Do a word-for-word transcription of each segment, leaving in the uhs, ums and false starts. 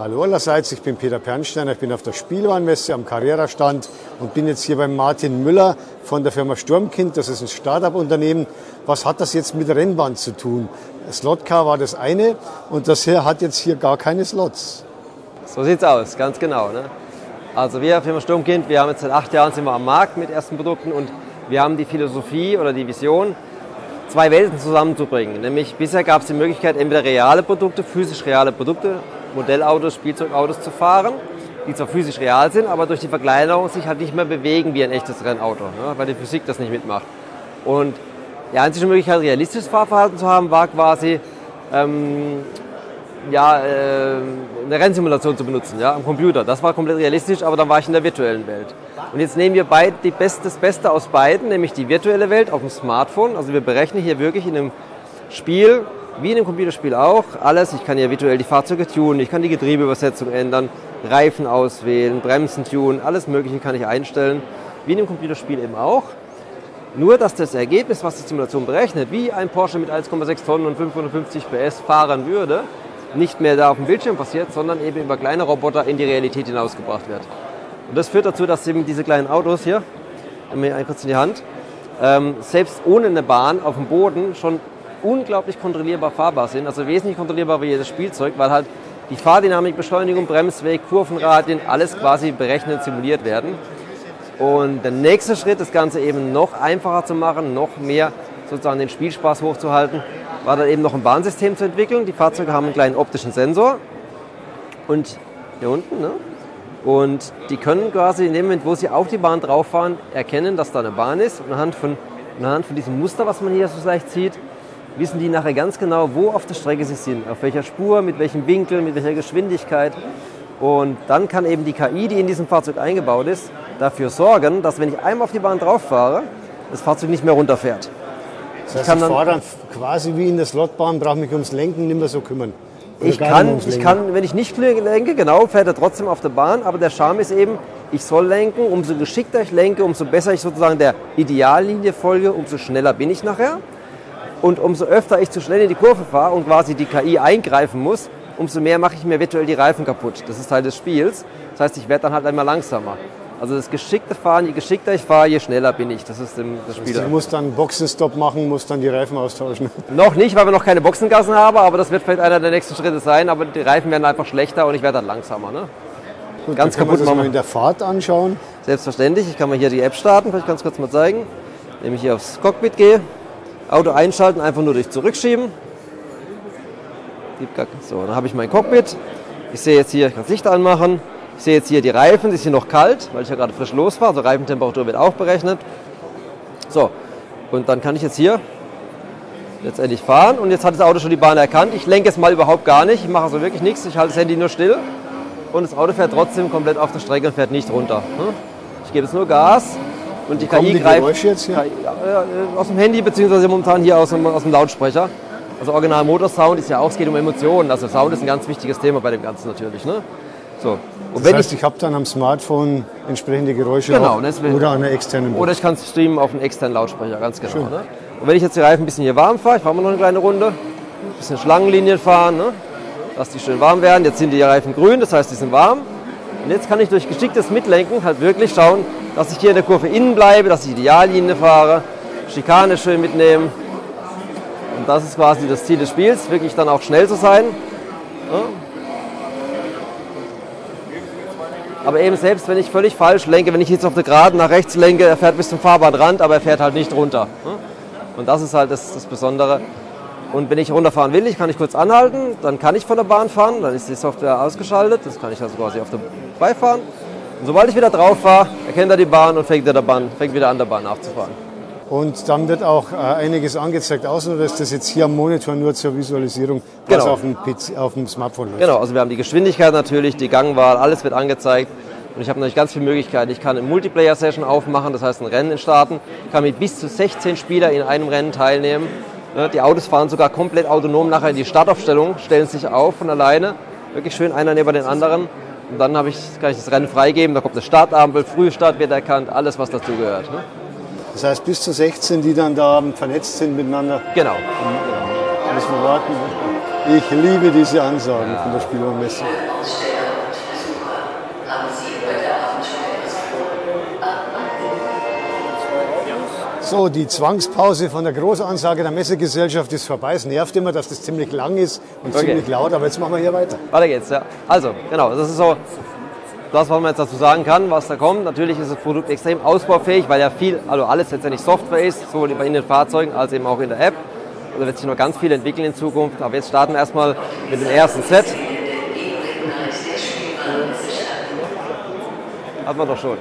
Hallo allerseits, ich bin Peter Pernsteiner, ich bin auf der Spielwarenmesse am Carrera-Stand und bin jetzt hier beim Martin Müller von der Firma Sturmkind. Das ist ein Start-up-Unternehmen. Was hat das jetzt mit Rennbahn zu tun? Slotcar war das eine und das hier hat jetzt hier gar keine Slots. So sieht's aus, ganz genau, ne? Also wir, Firma Sturmkind, wir haben jetzt seit acht Jahren sind wir am Markt mit ersten Produkten und wir haben die Philosophie oder die Vision, zwei Welten zusammenzubringen. Nämlich bisher gab es die Möglichkeit, entweder reale Produkte, physisch reale Produkte, Modellautos, Spielzeugautos zu fahren, die zwar physisch real sind, aber durch die Verkleinerung sich halt nicht mehr bewegen wie ein echtes Rennauto, ne, weil die Physik das nicht mitmacht. Und die einzige Möglichkeit, realistisches Fahrverhalten zu haben, war quasi ähm, ja, äh, eine Rennsimulation zu benutzen, ja, am Computer. Das war komplett realistisch, aber dann war ich in der virtuellen Welt. Und jetzt nehmen wir beid, die Best, das Beste aus beiden, nämlich die virtuelle Welt auf dem Smartphone. Also wir berechnen hier wirklich in einem Spiel, wie in einem Computerspiel auch, alles. Ich kann ja virtuell die Fahrzeuge tunen, ich kann die Getriebeübersetzung ändern, Reifen auswählen, Bremsen tunen, alles Mögliche kann ich einstellen, wie in einem Computerspiel eben auch. Nur, dass das Ergebnis, was die Simulation berechnet, wie ein Porsche mit eins Komma sechs Tonnen und fünfhundertfünfzig PS fahren würde, nicht mehr da auf dem Bildschirm passiert, sondern eben über kleine Roboter in die Realität hinausgebracht wird. Und das führt dazu, dass eben diese kleinen Autos hier, nehmen wir einen kurz in die Hand, ähm, selbst ohne eine Bahn auf dem Boden schon unglaublich kontrollierbar fahrbar sind, also wesentlich kontrollierbar wie jedes Spielzeug, weil halt die Fahrdynamik, Beschleunigung, Bremsweg, Kurvenradien, alles quasi berechnet, simuliert werden. Und der nächste Schritt, das Ganze eben noch einfacher zu machen, noch mehr sozusagen den Spielspaß hochzuhalten, war dann eben noch ein Bahnsystem zu entwickeln. Die Fahrzeuge haben einen kleinen optischen Sensor und hier unten, ne? Und die können quasi in dem Moment, wo sie auf die Bahn drauf fahren, erkennen, dass da eine Bahn ist. Und anhand von, anhand von diesem Muster, was man hier so leicht sieht, wissen die nachher ganz genau, wo auf der Strecke sie sind, auf welcher Spur, mit welchem Winkel, mit welcher Geschwindigkeit. Und dann kann eben die K I, die in diesem Fahrzeug eingebaut ist, dafür sorgen, dass, wenn ich einmal auf die Bahn drauf fahre, das Fahrzeug nicht mehr runterfährt. Das heißt, ich kann dann, ich fahre dann quasi wie in der Slotbahn, brauche mich ums Lenken nicht mehr so kümmern. Oder ich kann, ich kann, wenn ich nicht lenke, genau, fährt er trotzdem auf der Bahn, aber der Charme ist eben, ich soll lenken, umso geschickter ich lenke, umso besser ich sozusagen der Ideallinie folge, umso schneller bin ich nachher. Und umso öfter ich zu schnell in die Kurve fahre und quasi die K I eingreifen muss, umso mehr mache ich mir virtuell die Reifen kaputt. Das ist Teil des Spiels. Das heißt, ich werde dann halt einmal langsamer. Also das geschickte Fahren, je geschickter ich fahre, je schneller bin ich. Das ist das Spiel. Du musst dann einen Boxenstopp machen, musst dann die Reifen austauschen. Noch nicht, weil wir noch keine Boxengassen haben, aber das wird vielleicht einer der nächsten Schritte sein. Aber die Reifen werden einfach schlechter und ich werde dann langsamer, ne? Gut, ganz dann kaputt machen. Kann man das mal in der Fahrt anschauen? Selbstverständlich. Ich kann mal hier die App starten, vielleicht ganz kurz mal zeigen. Indem ich hier aufs Cockpit gehe. Auto einschalten, einfach nur durch Zurückschieben. So, dann habe ich mein Cockpit. Ich sehe jetzt hier, ich kann das Licht anmachen. Ich sehe jetzt hier die Reifen, die sind noch kalt, weil ich ja gerade frisch losfahre. Also Reifentemperatur wird auch berechnet. So, und dann kann ich jetzt hier letztendlich fahren. Und jetzt hat das Auto schon die Bahn erkannt. Ich lenke jetzt mal überhaupt gar nicht. Ich mache also wirklich nichts. Ich halte das Handy nur still. Und das Auto fährt trotzdem komplett auf der Strecke und fährt nicht runter. Ich gebe jetzt nur Gas. Und die K I greift jetzt hier? Aus dem Handy, beziehungsweise momentan hier aus dem, aus dem Lautsprecher. Also original Motorsound ist ja auch, es geht um Emotionen. Also Sound ist ein ganz wichtiges Thema bei dem Ganzen natürlich, ne? So. Und das wenn heißt, ich, ich habe dann am Smartphone entsprechende Geräusche, genau, auch, oder an einer externen Box. Oder ich kann es streamen auf einen externen Lautsprecher, ganz genau. Ne? Und wenn ich jetzt die Reifen ein bisschen hier warm fahre, ich fahre mal noch eine kleine Runde, ein bisschen Schlangenlinien fahren, ne? Dass die schön warm werden. Jetzt sind die Reifen grün, das heißt, die sind warm. Und jetzt kann ich durch geschicktes Mitlenken halt wirklich schauen, dass ich hier in der Kurve innen bleibe, dass ich Ideallinie fahre, Schikane schön mitnehmen. Und das ist quasi das Ziel des Spiels, wirklich dann auch schnell zu sein. Ja. Aber eben selbst, wenn ich völlig falsch lenke, wenn ich jetzt auf der Geraden nach rechts lenke, er fährt bis zum Fahrbahnrand, aber er fährt halt nicht runter. Ja. Und das ist halt das, das Besondere. Und wenn ich runterfahren will, ich kann ich kurz anhalten, dann kann ich von der Bahn fahren, dann ist die Software ausgeschaltet, das kann ich also quasi auf der Bahn fahren. Und sobald ich wieder drauf fahre, erkennt er die Bahn und fängt, der Bahn, fängt wieder an, der Bahn nachzufahren. Und dann wird auch äh, einiges angezeigt, außer dass das jetzt hier am Monitor nur zur Visualisierung, was genau auf dem P C, auf dem Smartphone läuft. Genau, also wir haben die Geschwindigkeit natürlich, die Gangwahl, alles wird angezeigt. Und ich habe natürlich ganz viele Möglichkeiten. Ich kann eine Multiplayer-Session aufmachen, das heißt ein Rennen starten. Ich kann mit bis zu sechzehn Spielern in einem Rennen teilnehmen. Die Autos fahren sogar komplett autonom nachher in die Startaufstellung, stellen sich auf von alleine, wirklich schön einer neben den anderen. Und dann habe ich, kann ich das Rennen freigeben, da kommt eine Startampel, Frühstart wird erkannt, alles was dazu gehört. Ne? Das heißt bis zu sechzehn, die dann da vernetzt sind miteinander? Genau. Müssen wir warten. Ich liebe diese Ansagen ja. von der Spielwarenmesse. So, die Zwangspause von der Großansage der Messegesellschaft ist vorbei. Es nervt immer, dass das ziemlich lang ist und okay. ziemlich laut, aber jetzt machen wir hier weiter. Weiter geht's, ja. Also, genau, das ist so das, was man jetzt dazu sagen kann, was da kommt. Natürlich ist das Produkt extrem ausbaufähig, weil ja viel, also alles letztendlich Software ist, sowohl in den Fahrzeugen als eben auch in der App. Da wird sich noch ganz viel entwickeln in Zukunft, aber jetzt starten wir erstmal mit dem ersten Set. Hat man doch schon.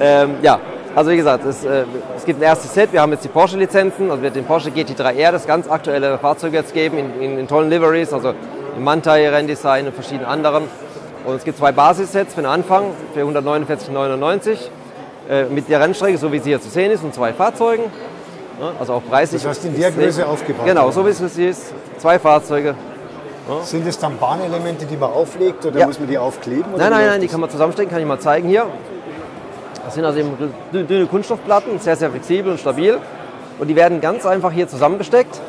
Ähm, ja. Also wie gesagt, es, äh, es gibt ein erstes Set, wir haben jetzt die Porsche-Lizenzen, also wird den Porsche G T drei R, das ganz aktuelle Fahrzeug jetzt geben, in, in, in tollen Liveries, also im Mantai, Renndesign und verschiedenen anderen. Und es gibt zwei Basissets für den Anfang, für hundertneunundvierzig neunundneunzig, äh, mit der Rennstrecke, so wie sie hier zu sehen ist, und zwei Fahrzeugen, ne? Also auch preislich. Das heißt in der Größe aufgebaut. Genau, so wie es sie ist, zwei Fahrzeuge. Sind es dann Bahnelemente, die man auflegt, oder ja. muss man die aufkleben? Oder nein, nein, nein, die kann man zusammenstecken, kann ich mal zeigen hier. Das sind also eben dünne Kunststoffplatten, sehr, sehr flexibel und stabil. Und die werden ganz einfach hier zusammengesteckt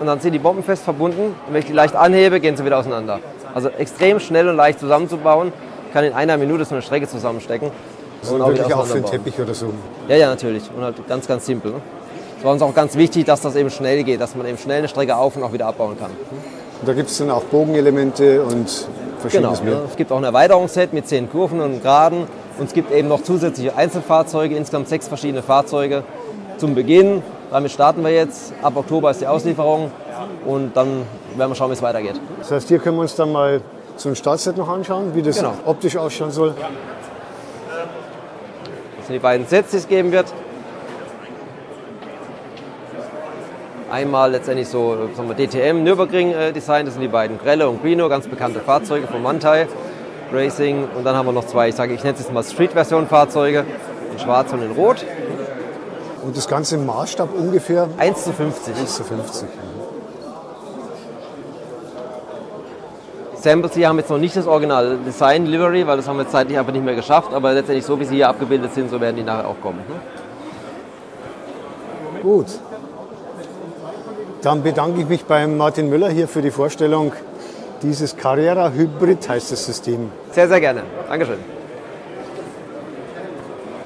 und dann sind die bombenfest verbunden. Und wenn ich die leicht anhebe, gehen sie wieder auseinander. Also extrem schnell und leicht zusammenzubauen. Ich kann in einer Minute so eine Strecke zusammenstecken. Und auch wirklich auch für den Teppich oder so? Ja, ja, natürlich. Und halt ganz, ganz simpel. Es war uns auch ganz wichtig, dass das eben schnell geht, dass man eben schnell eine Strecke auf- und auch wieder abbauen kann. Und da gibt es dann auch Bogenelemente und verschiedenes mehr? Genau. Es gibt auch ein Erweiterungsset mit zehn Kurven und Geraden. Und es gibt eben noch zusätzliche Einzelfahrzeuge, insgesamt sechs verschiedene Fahrzeuge zum Beginn. Damit starten wir jetzt. Ab Oktober ist die Auslieferung und dann werden wir schauen, wie es weitergeht. Das heißt, hier können wir uns dann mal so ein Startset noch anschauen, wie das genau. optisch ausschauen soll. Das sind die beiden Sets, die es geben wird. Einmal letztendlich so sagen wir, D T M, Nürburgring-Design, das sind die beiden Grello und Greeno, ganz bekannte Fahrzeuge von Mantai Racing, und dann haben wir noch zwei, ich sage, ich nenne es jetzt mal Street-Version-Fahrzeuge, in schwarz und in rot. Und das Ganze im Maßstab ungefähr? eins zu fünfzig. eins zu fünfzig. Samples hier haben jetzt noch nicht das Original Design Livery, weil das haben wir zeitlich einfach nicht mehr geschafft, aber letztendlich so wie sie hier abgebildet sind, so werden die nachher auch kommen. Gut. Dann bedanke ich mich beim Martin Müller hier für die Vorstellung. Dieses Carrera Hybrid heißt das System. Sehr, sehr gerne. Dankeschön.